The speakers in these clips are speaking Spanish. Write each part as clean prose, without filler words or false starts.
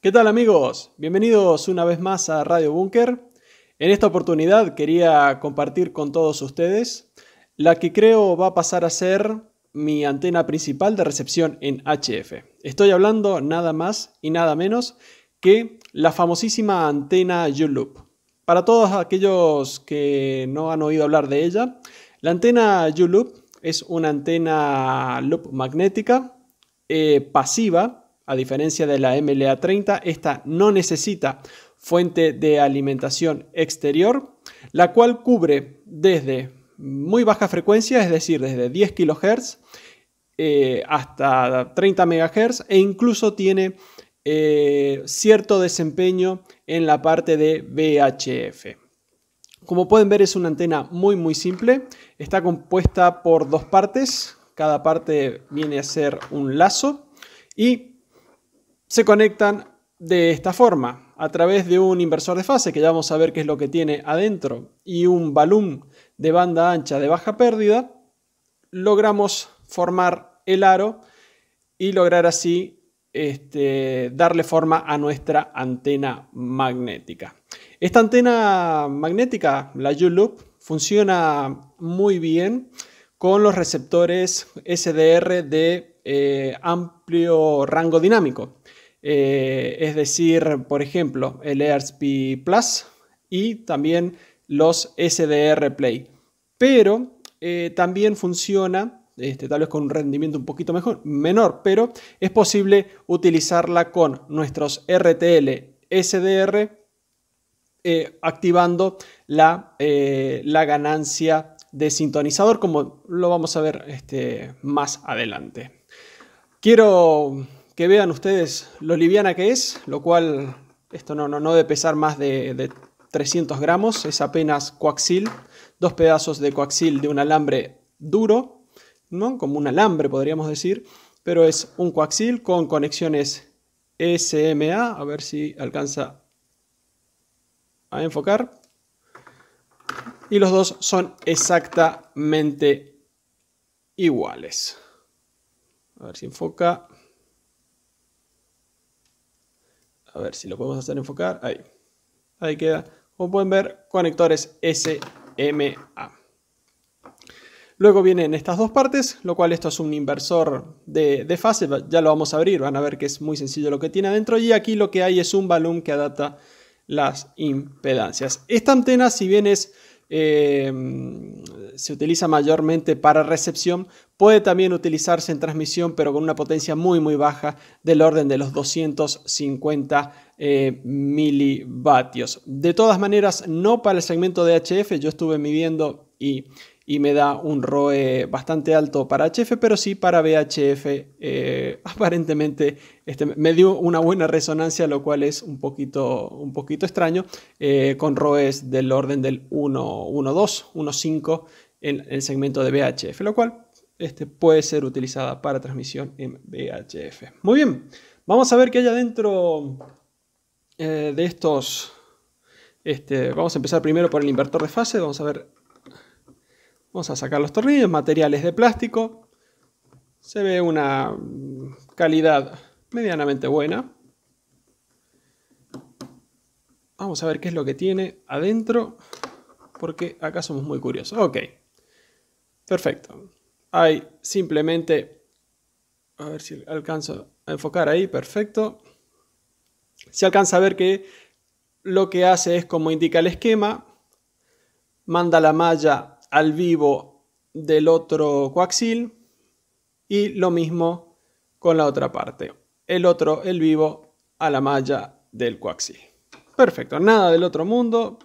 ¿Qué tal, amigos? Bienvenidos una vez más a Radio Búnker. En esta oportunidad quería compartir con todos ustedes la que creo va a pasar a ser mi antena principal de recepción en HF. Estoy hablando nada más y nada menos que la famosísima antena YouLoop. Para todos aquellos que no han oído hablar de ella, la antena YouLoop es una antena loop magnética pasiva. A diferencia de la MLA30, esta no necesita fuente de alimentación exterior, la cual cubre desde muy baja frecuencia, es decir, desde 10 kHz hasta 30 MHz, e incluso tiene cierto desempeño en la parte de VHF. Como pueden ver, es una antena muy simple. Está compuesta por dos partes, cada parte viene a ser un lazo y se conectan de esta forma a través de un inversor de fase, que ya vamos a ver qué es lo que tiene adentro, y un balón de banda ancha de baja pérdida. Logramos formar el aro y lograr así darle forma a nuestra antena magnética. Esta antena magnética, la YouLoop, funciona muy bien con los receptores SDR de amplio rango dinámico, es decir, por ejemplo, el Airspy Plus y también los SDR Play, pero también funciona tal vez con un rendimiento un poquito menor, pero es posible utilizarla con nuestros RTL-SDR activando la ganancia de sintonizador, como lo vamos a ver más adelante. Quiero que vean ustedes lo liviana que es, lo cual esto no debe pesar más de 300 gramos, es apenas coaxil, dos pedazos de coaxil de un alambre duro, ¿no? Como un alambre podríamos decir, pero es un coaxil con conexiones SMA, a ver si alcanza a enfocar, y los dos son exactamente iguales, a ver si enfoca, a ver si lo podemos hacer enfocar, ahí queda, como pueden ver, conectores SMA. Luego vienen estas dos partes, lo cual esto es un inversor de fase, ya lo vamos a abrir, van a ver que es muy sencillo lo que tiene adentro, y aquí lo que hay es un balón que adapta las impedancias. Esta antena, si bien se utiliza mayormente para recepción, puede también utilizarse en transmisión, pero con una potencia muy baja, del orden de los 250 milivatios. De todas maneras, no para el segmento de HF, yo estuve midiendo y me da un ROE bastante alto para HF, pero sí para VHF aparentemente me dio una buena resonancia, lo cual es un poquito extraño, con ROEs del orden del 1.2, 1.5 en el segmento de VHF, lo cual puede ser utilizada para transmisión en VHF. Muy bien, vamos a ver qué hay adentro de estos. Vamos a empezar primero por el inversor de fase, vamos a ver. Vamos a sacar los tornillos, materiales de plástico. Se ve una calidad medianamente buena. Vamos a ver qué es lo que tiene adentro, porque acá somos muy curiosos. Ok, perfecto. Hay simplemente, a ver si alcanzo a enfocar ahí, perfecto. Se alcanza a ver que lo que hace es, como indica el esquema, manda la malla al vivo del otro coaxil y lo mismo con la otra parte, el vivo a la malla del coaxil. Perfecto, nada del otro mundo.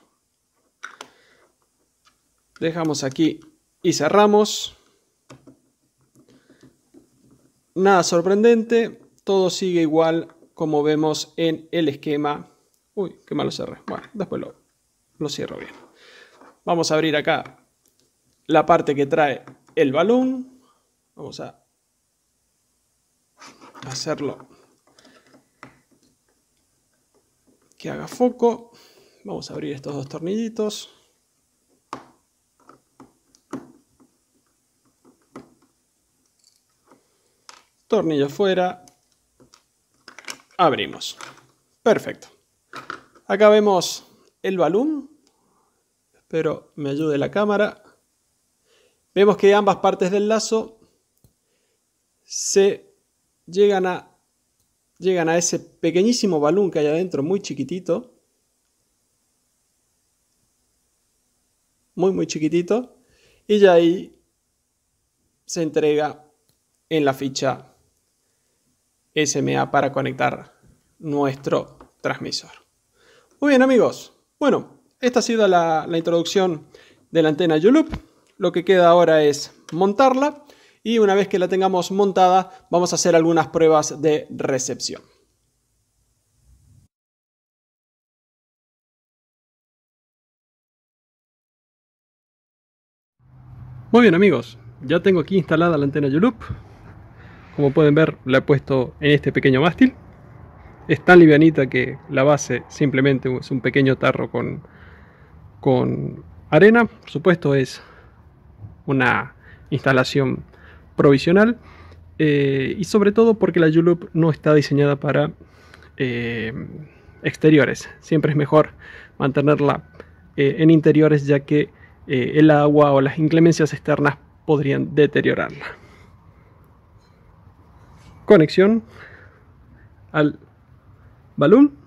Dejamos aquí y cerramos. Nada sorprendente, todo sigue igual como vemos en el esquema. Uy, qué malo cerré. Bueno, después lo cierro bien. Vamos a abrir acá la parte que trae el balón. Vamos a hacerlo que haga foco. Vamos a abrir estos dos tornillitos. tornillo fuera, abrimos. Perfecto. Acá vemos el balón. Espero me ayude la cámara. Vemos que ambas partes del lazo se llegan a ese pequeñísimo balón que hay adentro, muy chiquitito. Muy, muy chiquitito. Y ya ahí se entrega en la ficha SMA para conectar nuestro transmisor. Muy bien, amigos. Bueno, esta ha sido la introducción de la antena YouLoop. Lo que queda ahora es montarla. Y una vez que la tengamos montada, vamos a hacer algunas pruebas de recepción. Muy bien, amigos, ya tengo aquí instalada la antena YouLoop. Como pueden ver, la he puesto en este pequeño mástil. Es tan livianita que la base simplemente es un pequeño tarro con arena. Por supuesto, es una instalación provisional, y sobre todo porque la YouLoop no está diseñada para exteriores. Siempre es mejor mantenerla en interiores, ya que el agua o las inclemencias externas podrían deteriorarla. Conexión al balón.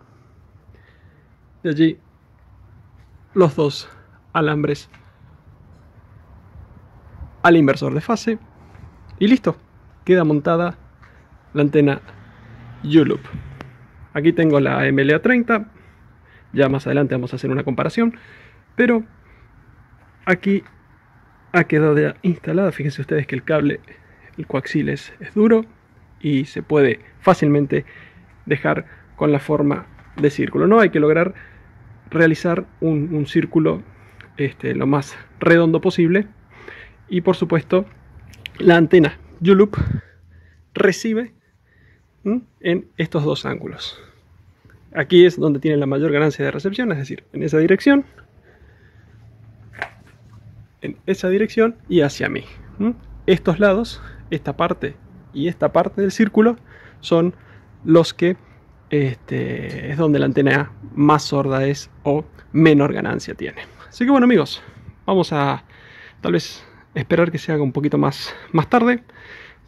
De allí los dos alambres al inversor de fase. Y listo. Queda montada la antena YouLoop. Aquí tengo la MLA30. Ya más adelante vamos a hacer una comparación. Pero aquí ha quedado ya instalada. Fíjense ustedes que el cable, el coaxil es duro y se puede fácilmente dejar con la forma de círculo. No hay que lograr realizar un círculo lo más redondo posible. Y por supuesto la antena YouLoop recibe en estos dos ángulos. Aquí es donde tiene la mayor ganancia de recepción, es decir, en esa dirección. En esa dirección y hacia mí. Estos lados, esta parte y esta parte del círculo, son los que es donde la antena más sorda es o menor ganancia tiene. Así que bueno, amigos, vamos a tal vez esperar que se haga un poquito más tarde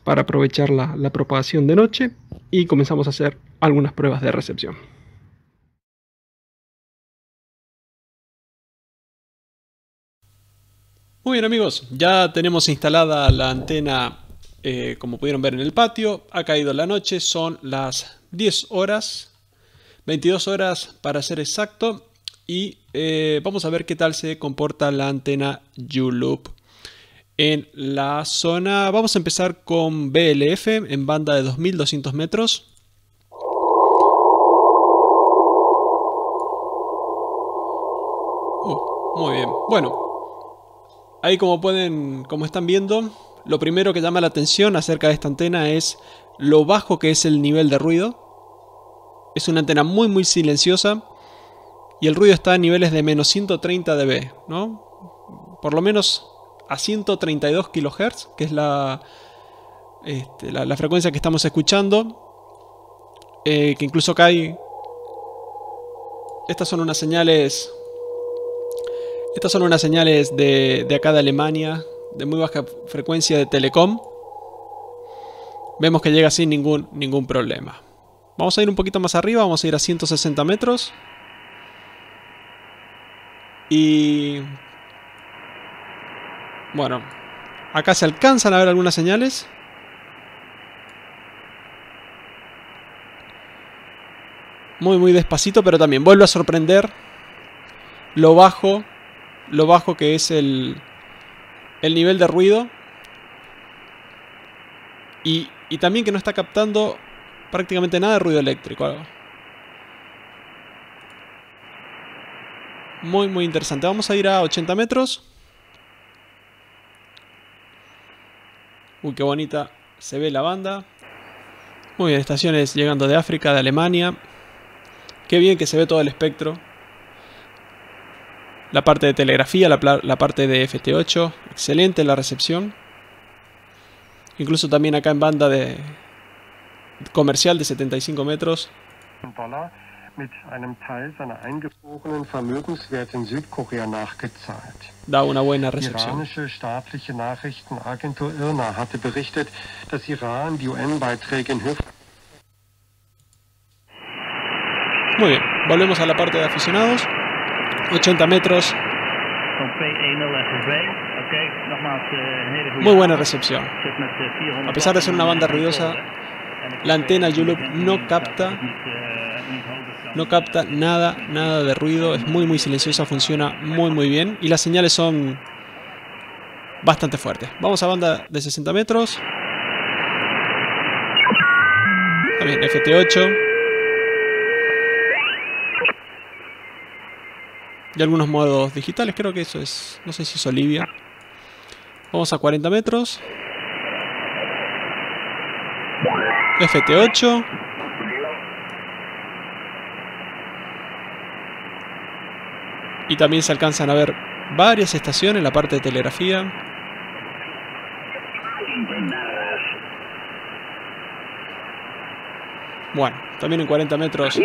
para aprovechar la propagación de noche, y comenzamos a hacer algunas pruebas de recepción. Muy bien, amigos, ya tenemos instalada la antena, como pudieron ver, en el patio. Ha caído la noche, son las 10 horas, 22 horas para ser exacto, y vamos a ver qué tal se comporta la antena YouLoop en la zona. Vamos a empezar con BLF en banda de 2200 metros. Muy bien, bueno. Ahí, como están viendo, lo primero que llama la atención acerca de esta antena es lo bajo que es el nivel de ruido. Es una antena muy, muy silenciosa y el ruido está a niveles de menos 130 dB, ¿no? Por lo menos a 132 kHz, que es la frecuencia que estamos escuchando, que incluso cae. Estas son unas señales de acá de Alemania, de muy baja frecuencia de telecom. Vemos que llega sin ningún problema. Vamos a ir un poquito más arriba, vamos a ir a 160 metros. Y bueno, acá se alcanzan a ver algunas señales. Muy, muy despacito, pero también vuelve a sorprender lo bajo que es el nivel de ruido, y también que no está captando prácticamente nada de ruido eléctrico. Muy, muy interesante. Vamos a ir a 80 metros. Uy, qué bonita se ve la banda. Muy bien, estaciones llegando de África, de Alemania. Qué bien que se ve todo el espectro. La parte de telegrafía, la parte de FT8, excelente la recepción. Incluso también acá en banda comercial de 75 metros. Da una buena recepción. Muy bien, volvemos a la parte de aficionados. 80 metros. Muy buena recepción. A pesar de ser una banda ruidosa, la antena YouLoop no capta nada de ruido. Es muy silenciosa, funciona muy bien y las señales son bastante fuertes. Vamos a banda de 60 metros. También FT8. Y algunos modos digitales, creo que eso es, no sé si es Olivia. Vamos a 40 metros. FT8. Y también se alcanzan a ver varias estaciones en la parte de telegrafía. Bueno, también en 40 metros.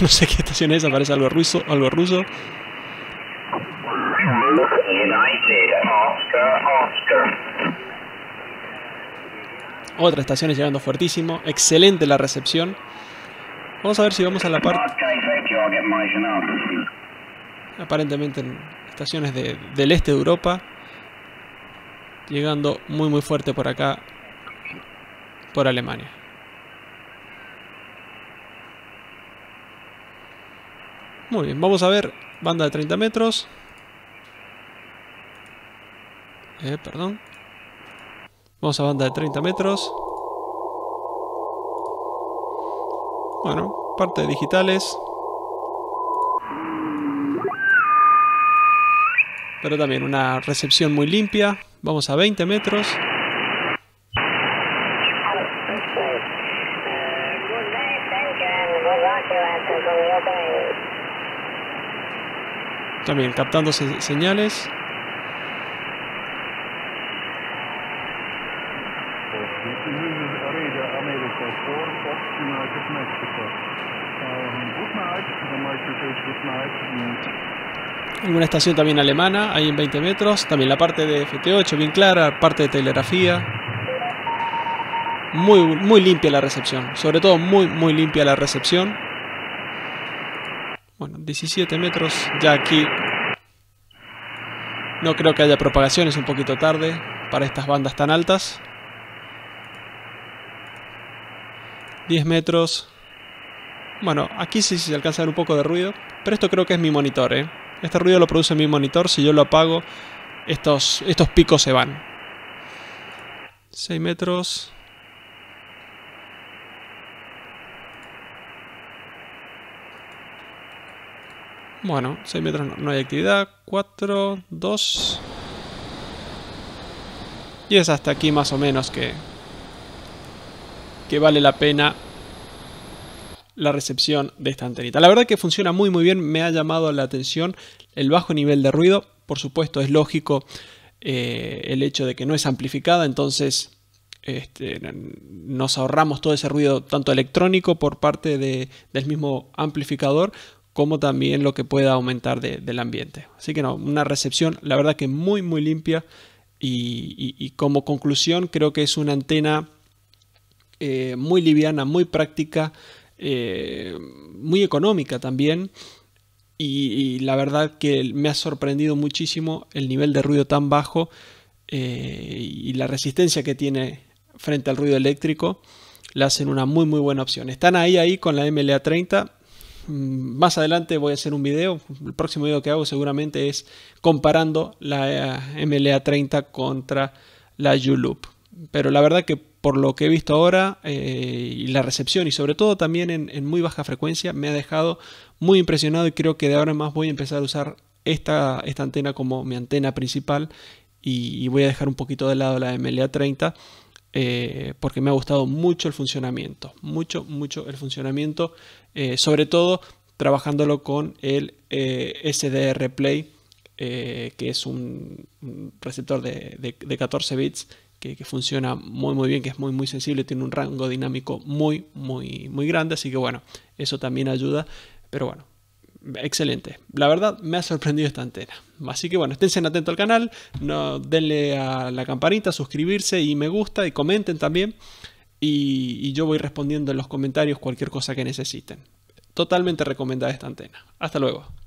No sé qué estación es, aparece algo ruso, Otra estación es llegando fuertísimo. Excelente la recepción. Vamos a ver si vamos a la parte. Aparentemente en estaciones del este de Europa. Llegando muy fuerte por acá, por Alemania. Muy bien, vamos a ver banda de 30 metros. Perdón. Vamos a banda de 30 metros. Bueno, parte de digitales. Pero también una recepción muy limpia. Vamos a 20 metros. También captando señales. Alguna estación también alemana, ahí en 20 metros. También la parte de FT8 bien clara, parte de telegrafía. Muy limpia la recepción, sobre todo muy limpia la recepción. Bueno, 17 metros, ya aquí no creo que haya propagación, es un poquito tarde para estas bandas tan altas. 10 metros. Bueno, aquí sí se alcanza a ver un poco de ruido, pero esto creo que es mi monitor, ¿eh? Este ruido lo produce mi monitor. Si yo lo apago, estos picos se van. 6 metros. Bueno, 6 metros no hay actividad. 4, 2. Y es hasta aquí más o menos que vale la pena la recepción de esta antenita. La verdad que funciona muy bien, me ha llamado la atención el bajo nivel de ruido. Por supuesto es lógico el hecho de que no es amplificada, entonces nos ahorramos todo ese ruido tanto electrónico por parte del mismo amplificador como también lo que pueda aumentar del ambiente. Así que no, una recepción la verdad que muy limpia y como conclusión creo que es una antena muy liviana, muy práctica. Muy económica también y la verdad que me ha sorprendido muchísimo el nivel de ruido tan bajo y la resistencia que tiene frente al ruido eléctrico. La hacen una muy buena opción. Están ahí con la MLA30. Más adelante voy a hacer un video, el próximo video que hago seguramente es comparando la MLA30 contra la YouLoop, pero la verdad que por lo que he visto ahora y la recepción y sobre todo también en muy baja frecuencia me ha dejado muy impresionado y creo que de ahora en más voy a empezar a usar esta antena como mi antena principal y voy a dejar un poquito de lado la MLA30 porque me ha gustado mucho el funcionamiento, sobre todo trabajándolo con el SDR Play, que es un receptor de 14 bits que funciona muy bien, que es muy sensible, tiene un rango dinámico muy grande, así que bueno, eso también ayuda, pero bueno, excelente. La verdad me ha sorprendido esta antena. Así que bueno, estén atentos al canal, no, denle a la campanita, suscribirse y me gusta y comenten también. Y yo voy respondiendo en los comentarios cualquier cosa que necesiten. Totalmente recomendada esta antena. Hasta luego.